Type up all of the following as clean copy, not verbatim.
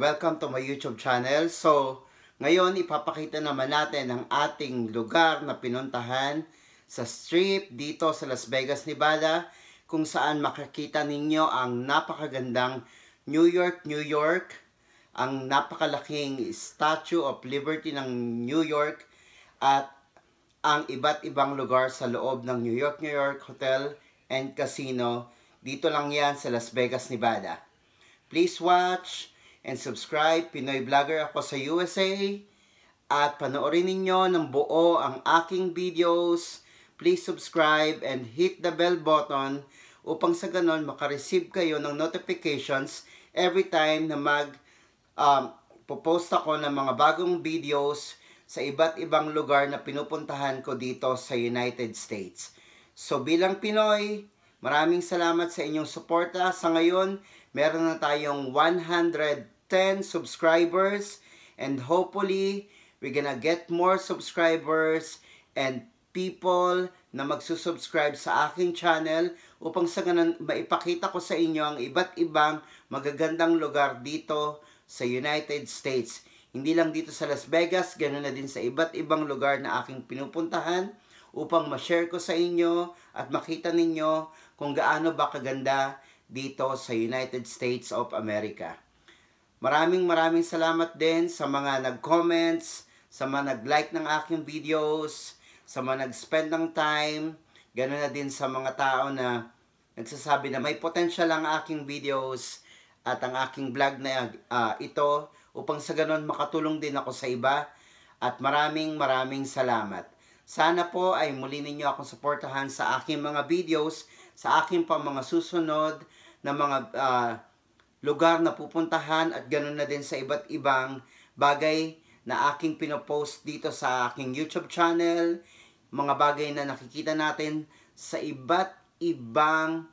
welcome to my YouTube channel. So, ngayon ipapakita naman natin ang ating lugar na pinuntahan sa Strip dito sa Las Vegas, Nevada, kung saan makikita ninyo ang napakagandang New York, ang napakalaking Statue of Liberty ng New York at ang iba't ibang lugar sa loob ng New York Hotel and Casino. Dito lang yan sa Las Vegas, Nevada. Please watch and subscribe. Pinoy Vlogger ako sa USA. At panoorin ninyo ng buo ang aking videos. Please subscribe and hit the bell button upang sa ganon makareceive kayo ng notifications every time na mag-post ako ng mga bagong videos sa iba't ibang lugar na pinupuntahan ko dito sa United States. So bilang Pinoy, maraming salamat sa inyong suporta. Sa ngayon, meron na tayong 110 subscribers and hopefully, we're gonna get more subscribers and people na magsusubscribe sa aking channel upang sa ganun maipakita ko sa inyo ang iba't ibang magagandang lugar dito sa United States. Hindi lang dito sa Las Vegas, ganoon na din sa iba't ibang lugar na aking pinupuntahan upang ma-share ko sa inyo at makita ninyo kung gaano ba kaganda dito sa United States of America. Maraming salamat din sa mga nag-comments, sa mga nag-like ng aking videos, sa mga nag-spend ng time, ganoon na din sa mga tao na nagsasabi na may potential ang aking videos at ang aking vlog na ito upang sa ganon makatulong din ako sa iba at maraming salamat. Sana po ay muli ninyo akong suportahan sa aking mga videos, sa aking pang mga susunod na mga lugar na pupuntahan at ganoon na din sa iba't ibang bagay na aking pinopost dito sa aking YouTube channel, mga bagay na nakikita natin sa iba't ibang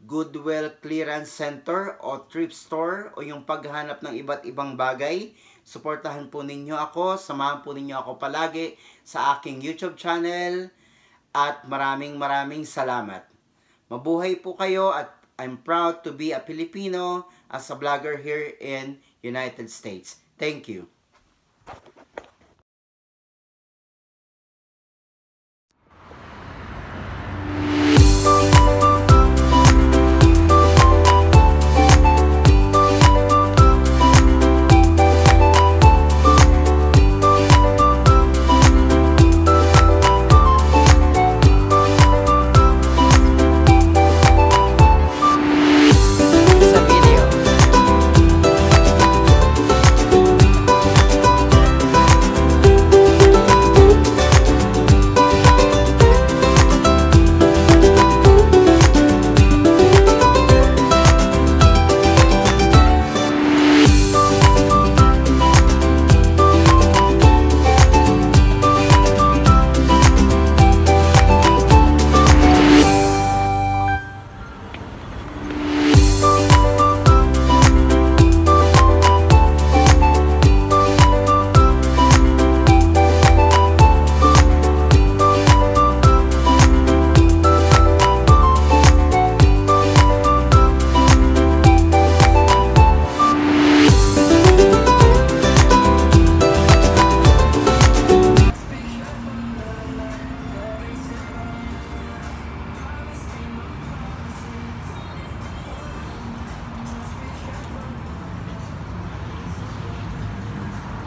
Goodwill Clearance Center o Thrift Store o yung paghanap ng iba't ibang bagay. Suportahan po ninyo ako, samahan po ninyo ako palagi sa aking YouTube channel at maraming salamat. Mabuhay po kayo at I'm proud to be a Filipino as a vlogger here in United States. Thank you.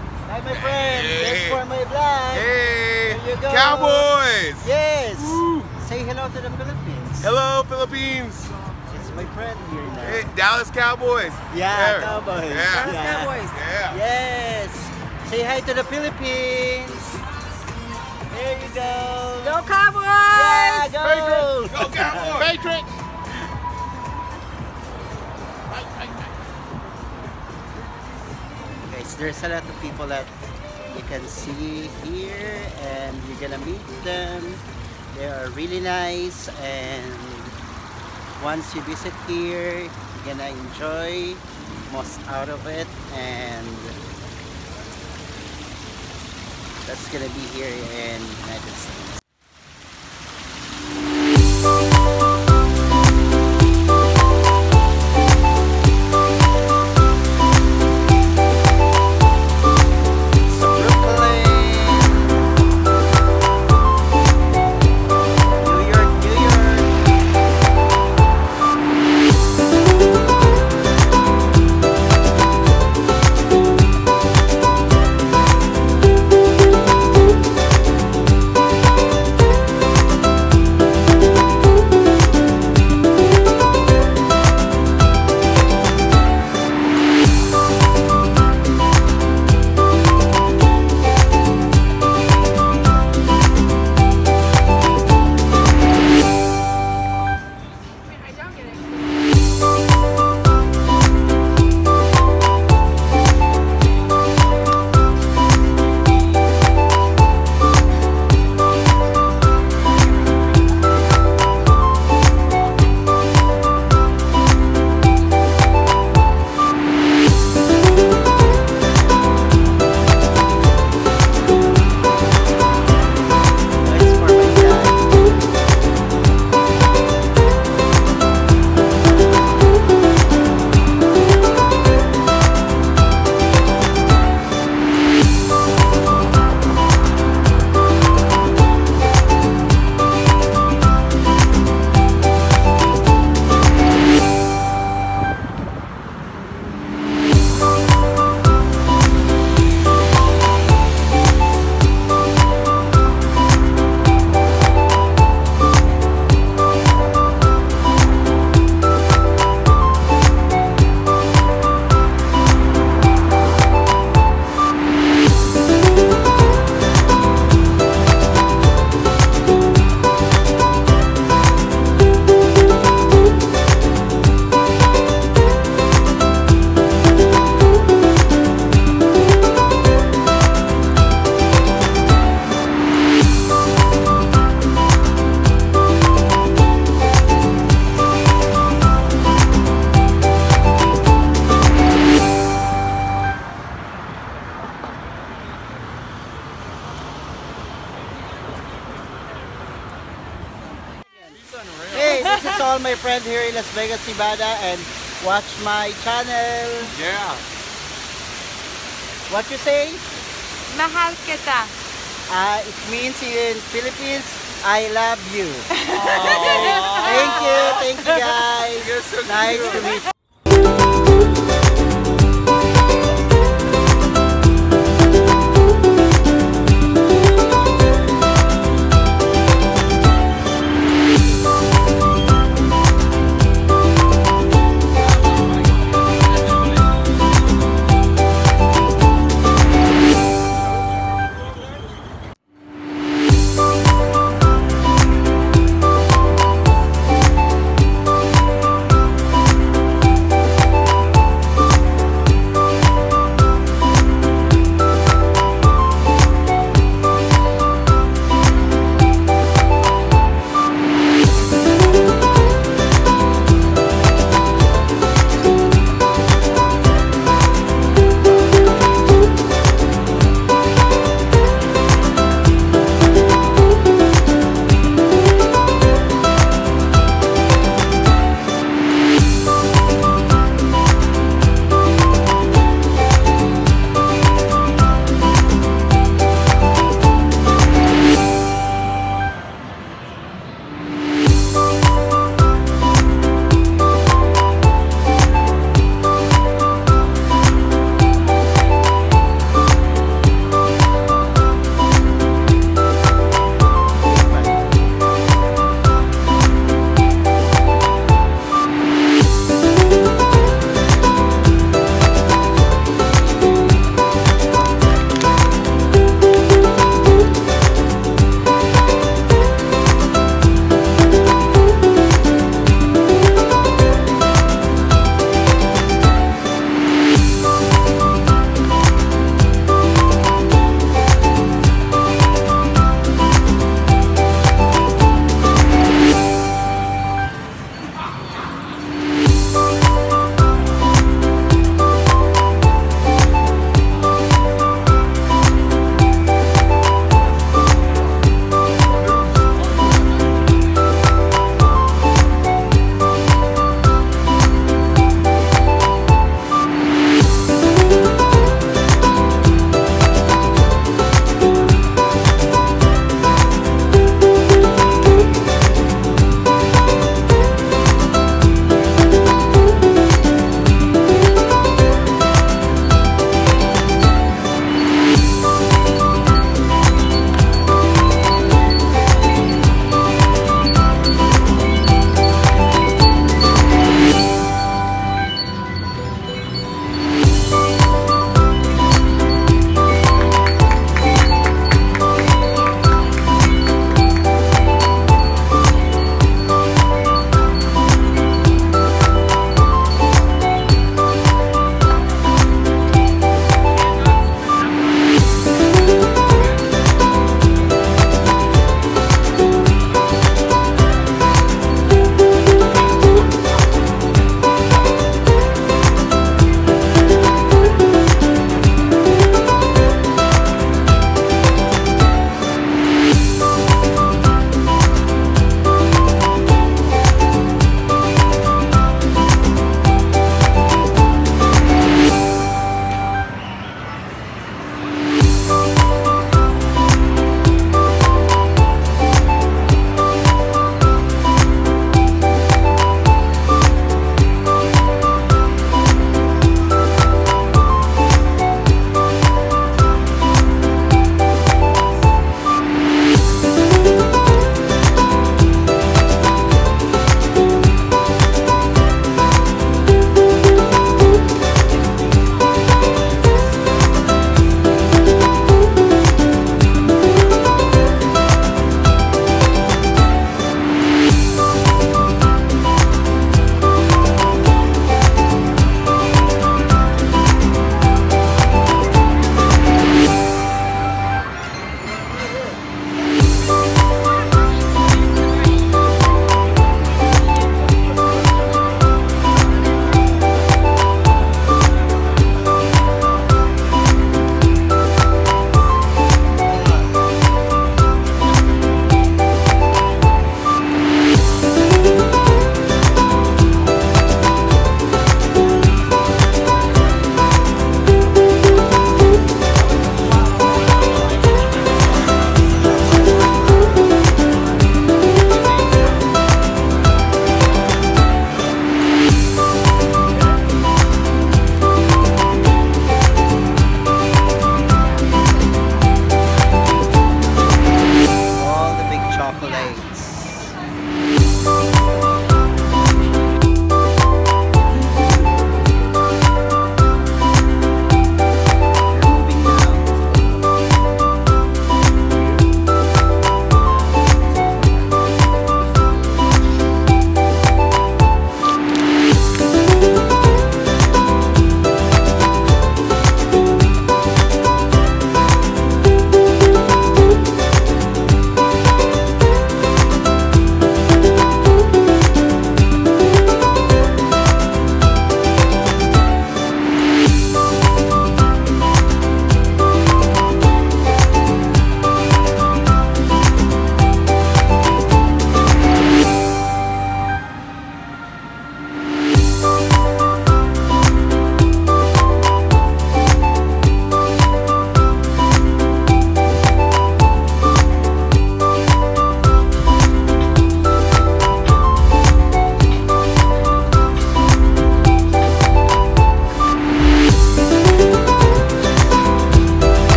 My friend, hey. Thanks for my vlog. Hey, here you go. Cowboys! Yes! Woo. Say hello to the Philippines. Hello, Philippines! It's my friend here now. Hey, Dallas Cowboys. Yeah, there. Cowboys. Yeah. Dallas Cowboys. Yeah. Yes! Say hi to the Philippines. There you go. Go Cowboys! Yeah, go! Patriots. Go Cowboys! Patriots! There's a lot of people that you can see here and you're gonna meet them. They are really nice and once you visit here you're gonna enjoy most out of it, and that's gonna be here in United States. to all my friends here in Las Vegas, Nevada, and watch my channel. Yeah. What you say? Mahal kita. It means in Philippines, I love you. Thank you. Thank you guys. You're so nice to meet you.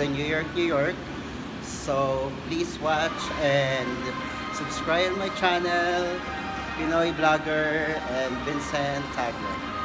the New York, New York. So please watch and subscribe my channel, Pinoy Vlogger and Vincent Tagler.